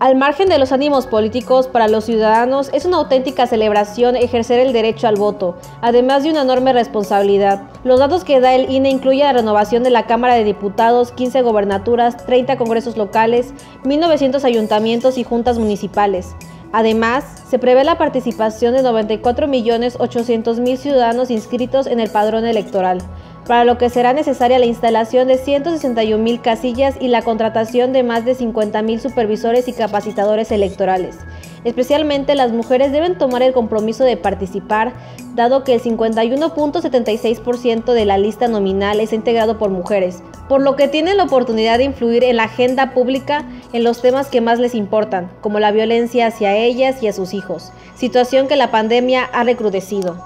Al margen de los ánimos políticos, para los ciudadanos es una auténtica celebración ejercer el derecho al voto, además de una enorme responsabilidad. Los datos que da el INE incluyen la renovación de la Cámara de Diputados, 15 gobernaturas, 30 congresos locales, 1.900 ayuntamientos y juntas municipales. Además, se prevé la participación de 94.800.000 ciudadanos inscritos en el padrón electoral, para lo que será necesaria la instalación de 161.000 casillas y la contratación de más de 50.000 supervisores y capacitadores electorales. Especialmente las mujeres deben tomar el compromiso de participar, dado que el 51.76% de la lista nominal es integrado por mujeres, por lo que tienen la oportunidad de influir en la agenda pública en los temas que más les importan, como la violencia hacia ellas y a sus hijos, situación que la pandemia ha recrudecido.